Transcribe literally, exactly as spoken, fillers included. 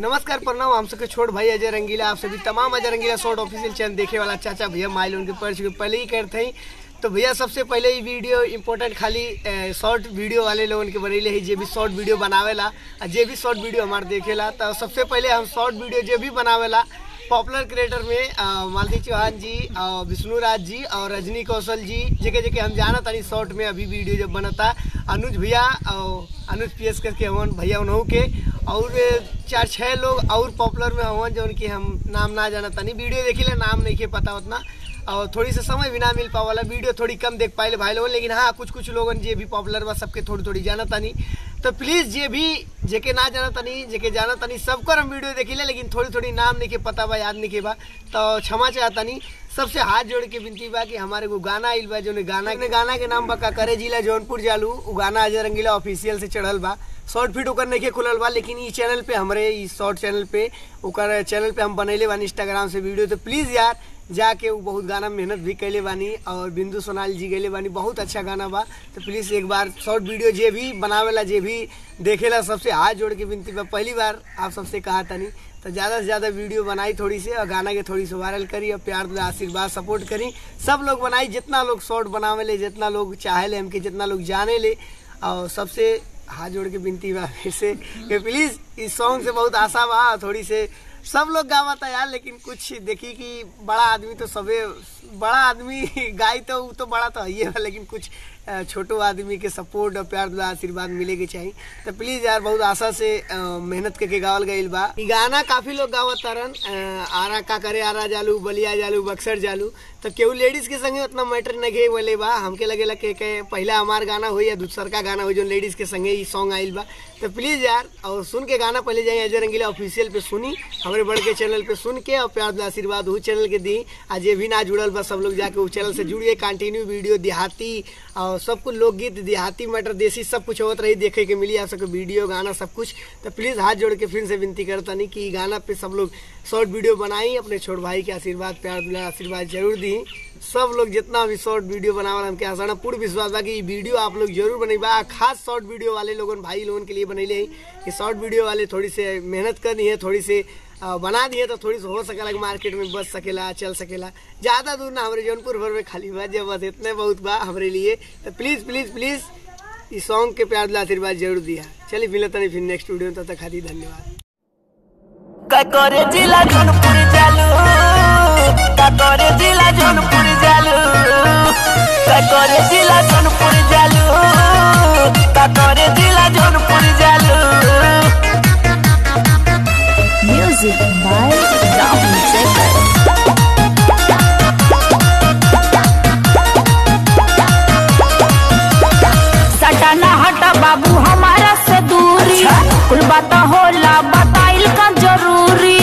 नमस्कार प्रणाम, हम सबके छोट भाई अजय रंगीला, आप सभी तमाम Ajay Rangeela short official channel देखे वाला चाचा भैया माइल उनके पर्च के पहले ही करते हैं। तो भैया सबसे पहले ही वीडियो इम्पोर्टेंट खाली शॉर्ट वीडियो वाले लोग उनके बने ही जो भी शॉर्ट वीडियो बनावेला और जो भी शॉर्ट वीडियो हमारे देखेला। तो सबसे पहले हम शॉर्ट वीडियो जो भी बनावेला पॉपुलर क्रिएटर में मालती चौहान जी और विष्णुराज जी और रजनी कौशल जी जगह जगह हम जाना था शॉर्ट में। अभी वीडियो जब बना था अनुज भैया और अनुज पी एस करके हवन भैया उन्हों के और चार छः लोग और पॉपुलर में हवन जो उनके हम नाम ना जाना था, वीडियो देखिए नाम नहीं के पता उतना और थोड़ी सा समय भी ना मिल पावाला, वीडियो थोड़ी कम देख पाए भाई लोगों, लेकिन हाँ कुछ कुछ लोगों जे भी पॉपुलर बा सबके थोड़ी थोड़ी जाना तानी। तो प्लीज़ जे भी जेके ना जाना तानी जेके जाना तानी सबकर हम वीडियो देखिले, लेकिन थोड़ी थोड़ी नाम नहीं के पता बा याद नहीं के बा तो क्षमा चाहता नहीं। सबसे हाथ जोड़ के विनती बा कि हमारे को गाना आइल बा जो ने गाना ने गाना के नाम बा काकरे जिला जौनपुर जालू, वो गाना अजय रंगीला ऑफिशियल से चढ़ल बा, शॉर्ट फीड होकर नहीं के खुलल बा, लेकिन इस चैनल पे हमारे इस शॉर्ट चैनल पे ओकर चैनल पे हम बनैले बानी इंस्टाग्राम से वीडियो। तो प्लीज़ यार जाके वो बहुत गाना मेहनत भी कैले बानी और बिंदु सोनाल जी गैले बानी, बहुत अच्छा गाना बा। तो प्लीज़ एक बार शॉर्ट वीडियो जे भी बनावेला जे भी देखेला सबसे हाथ जोड़ के विनती बा, पहली बार आप सबसे कहा था नहीं तो ज़्यादा से ज़्यादा वीडियो बनाई थोड़ी से और गाना के थोड़ी से वायरल करी और प्यार दे आशीर्वाद सपोर्ट करी सब लोग बनाई, जितना लोग शॉर्ट बनावे ले जितना लोग चाहे ले हमके जितना लोग जाने ले। और सबसे हाथ जोड़ के विनती बा फिर से कि प्लीज़ इस सॉन्ग से बहुत आशा बा, थोड़ी से सब लोग गावा था यार, लेकिन कुछ देखी कि बड़ा आदमी तो सबे बड़ा आदमी गाई तो वो तो बड़ा तो है ही, लेकिन कुछ छोटो आदमी के सपोर्ट और प्यार दुआ आशीर्वाद मिले के चाहिए। तो प्लीज़ यार बहुत आशा से मेहनत करके गावल गईल बा ई गाना, काफ़ी लोग गावा तारन आरा का करे आरा जालू बलिया जालू बक्सर जालू। तो केहू लेडीज़ के संगे उतना मैटर नहीं बोले बा, हमके लगे लगे के पहला हमार गाना हो या दूसर का गाना हो जो लेडीज़ के संगे सॉन्ग आइल बा। तो प्लीज़ यार और सुन के गाना पहले जाए अजय रंगीला ऑफिशियल पे सुनी, हमारे बड़ के चैनल पे सुन के और प्यार आशीर्वाद वो चैनल के दी। आज ये भी ना जुड़ल बस सब लोग जाके उस चैनल से जुड़िए, कंटिन्यू वीडियो देहाती और सब कुछ लोकगीत देहाती मैटर देसी सब कुछ होत रही देखे के मिली आप सबको वीडियो गाना सब कुछ। तो प्लीज़ हाथ जोड़ के फिर से विनती करता नहीं कि गाना पे सब लोग शॉर्ट वीडियो बनाई, अपने छोट भाई के आशीर्वाद प्यार आशीर्वाद जरूर दी सब लोग जितना भी शॉर्ट वीडियो बनावा, हमके आसाना पूर्ण विश्वास बा कि वीडियो आप लोग जरूर बनेबा, खास शॉर्ट वीडियो वाले लोगन भाई लोगन के लिए बनैले कि शॉर्ट वीडियो वाले थोड़ी से मेहनत करनी है, थोड़ी से बना दिए तो थोड़ी सी हो सकेला कि मार्केट में बच सकेला चल सकेला। ज़्यादा दूर ना हमारे जौनपुर भर में खाली बा जब बस इतने बहुत बा हमारे लिए। तो प्लीज़ प्लीज़ प्लीज़ इस सॉन्ग के प्यार दिला आशीर्वाद जरूर दिया। चलिए मिलता नहीं फिर नेक्स्ट वीडियो, तब तक खातिर धन्यवाद। Music by Rajani Kaushal. सटाना हटा बाबू हमारा से दूरी, कुल बात होला बताइल का जरूरी।